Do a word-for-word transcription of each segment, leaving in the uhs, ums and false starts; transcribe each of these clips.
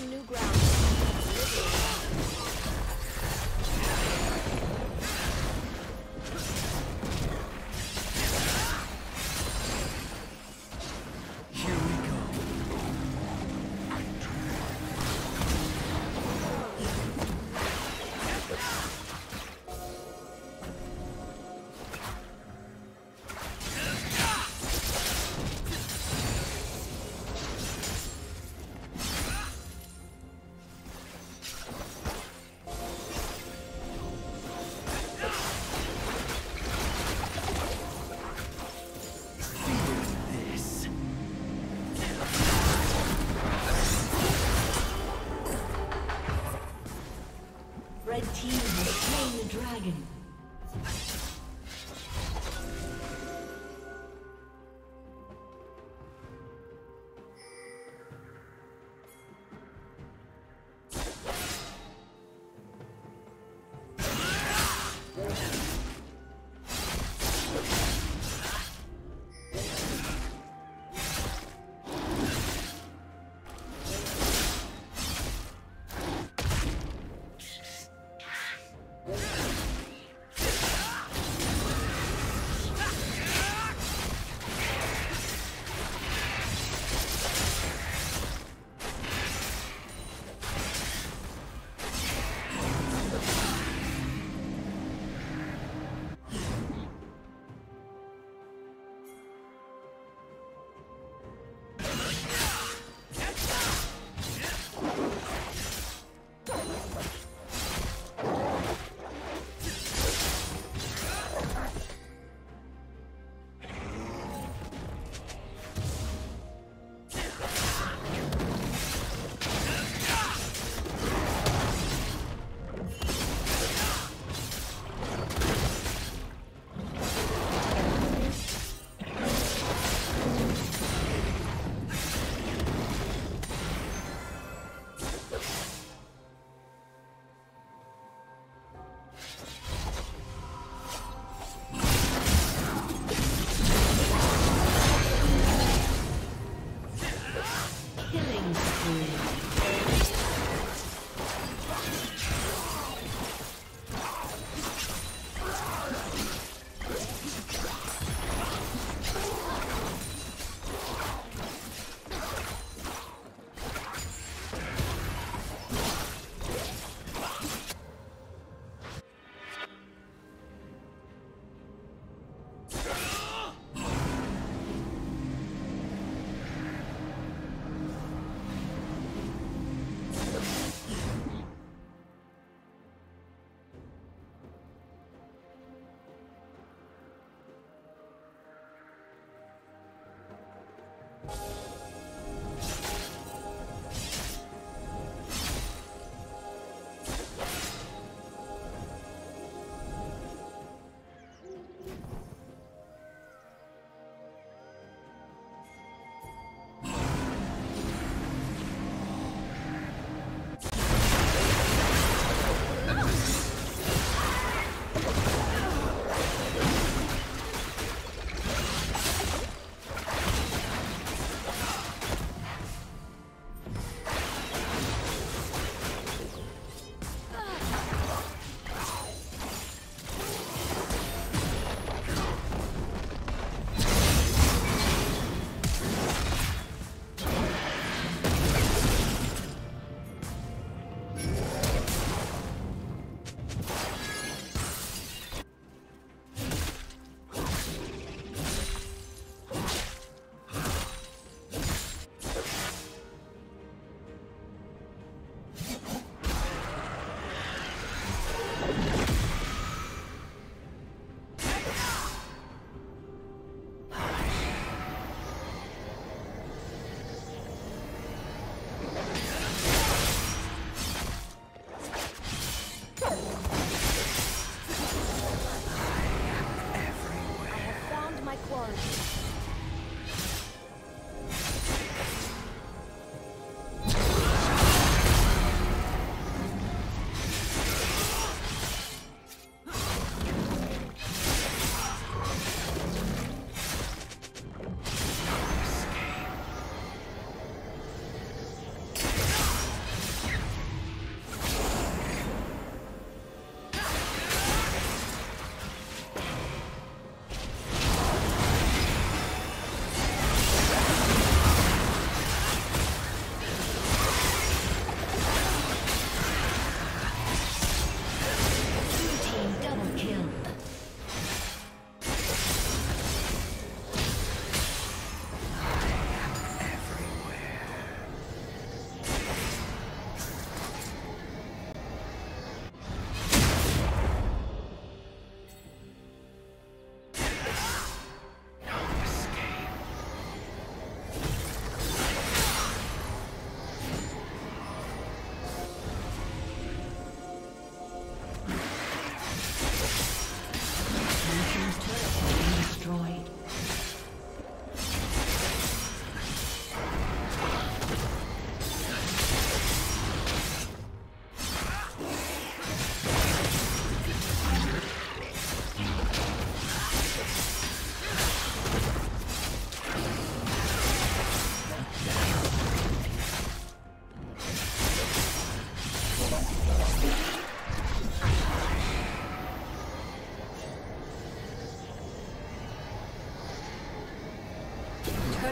some new ground.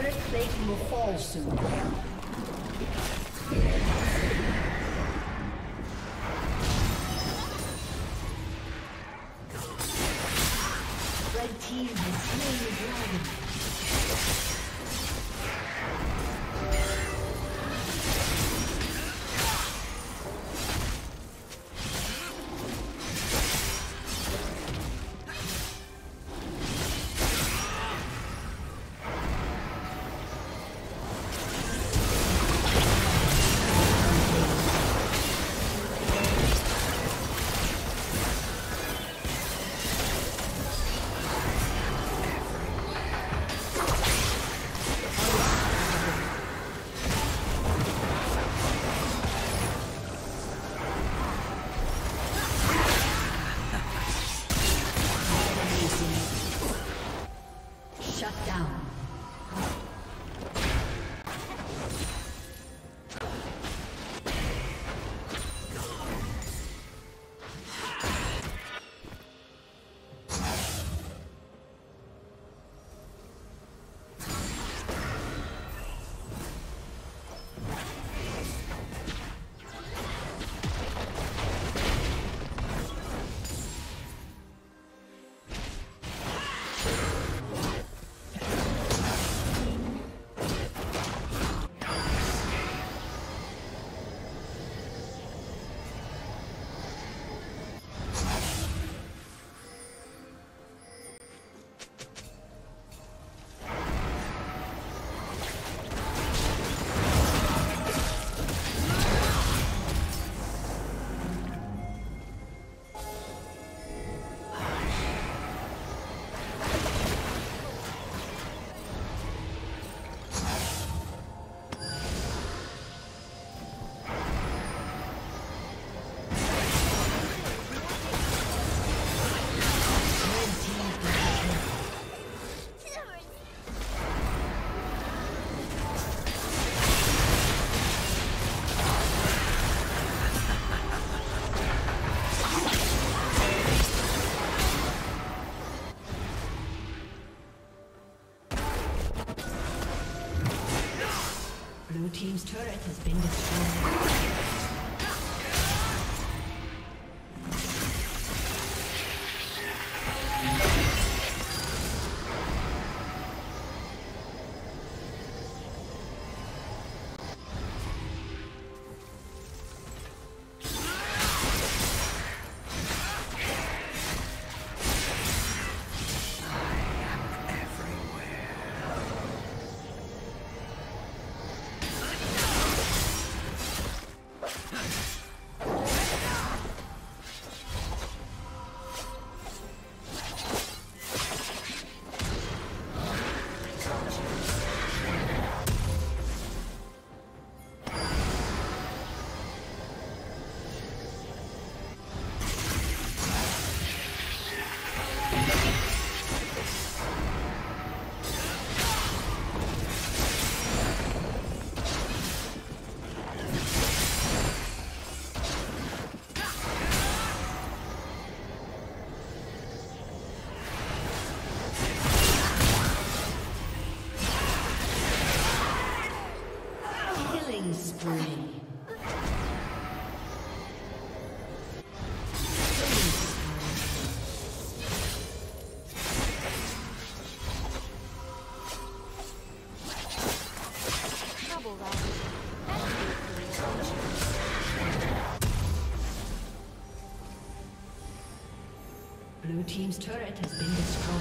Turret plating will fall soon. Red team has slain the dragon. Team's turret has been destroyed. Blue team's turret has been destroyed.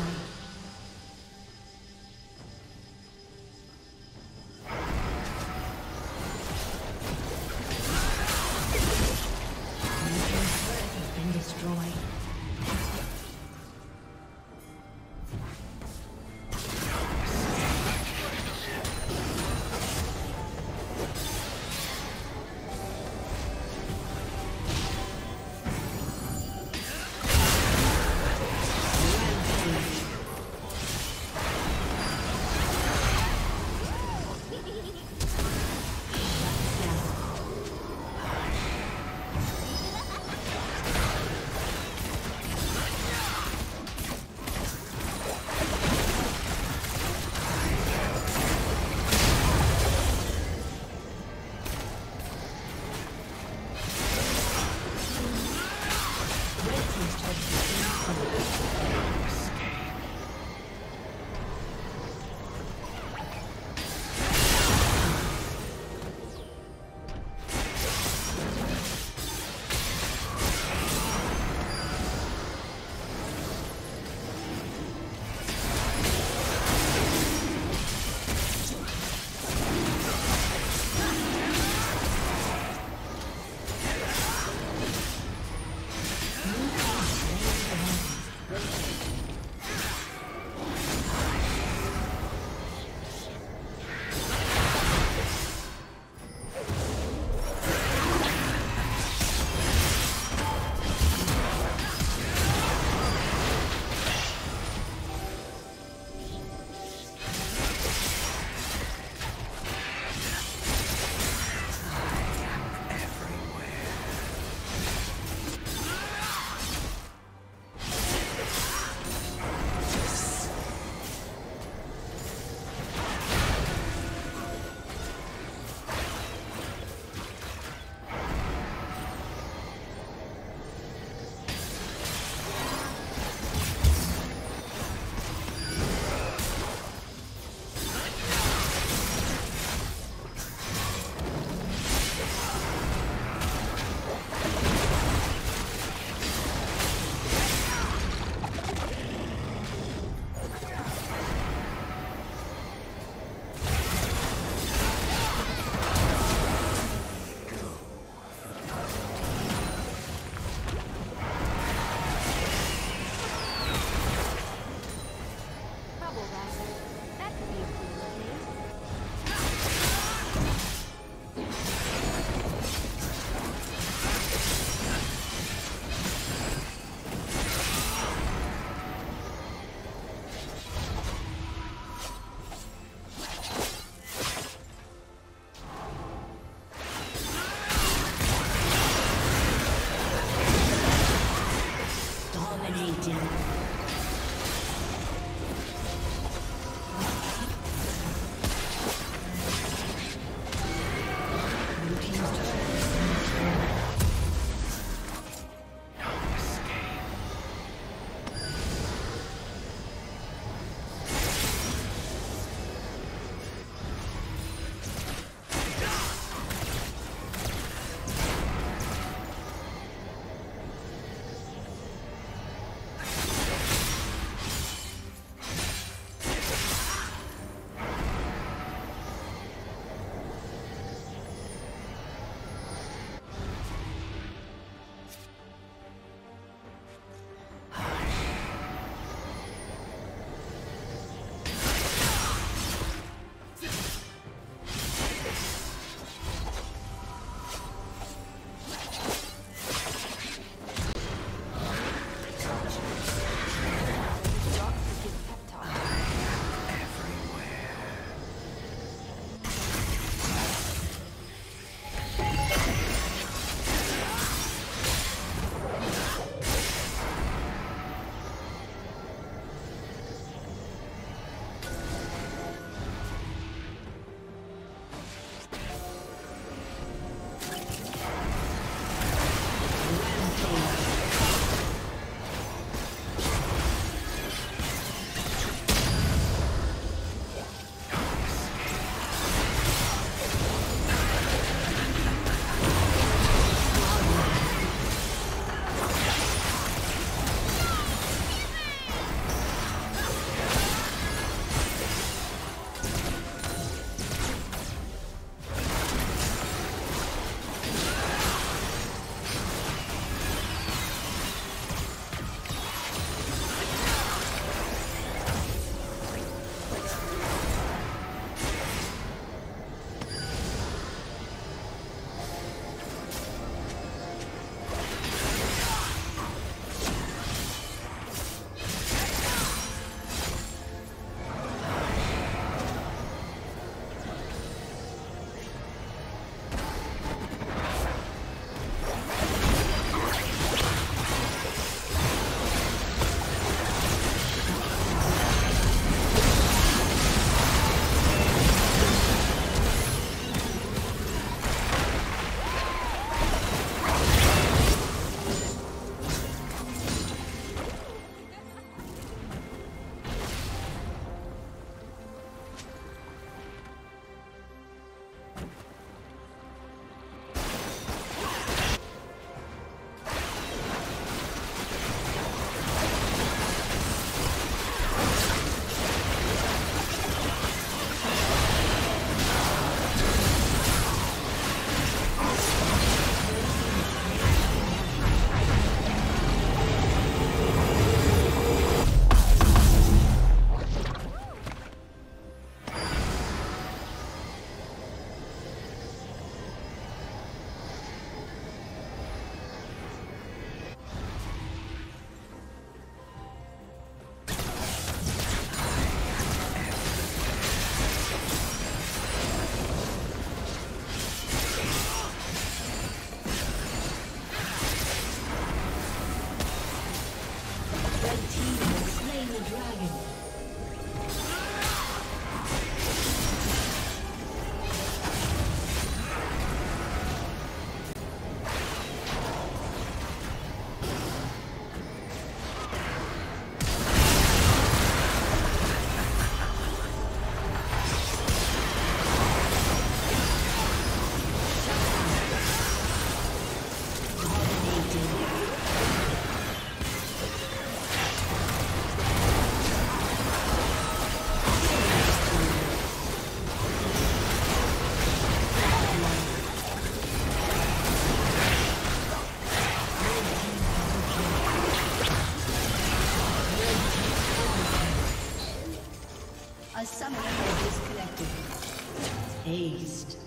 Aced.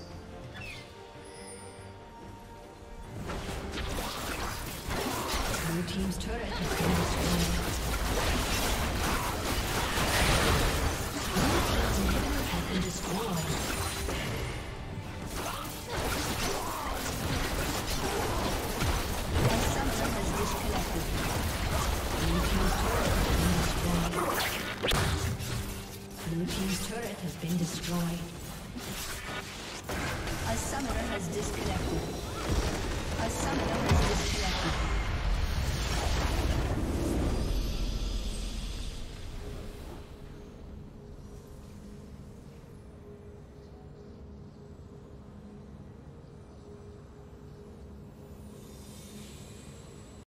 Blue team's turret has been destroyed. Blue team's inhibitor has been destroyed. Blue team's turret has been destroyed. A summoner has disconnected. A summoner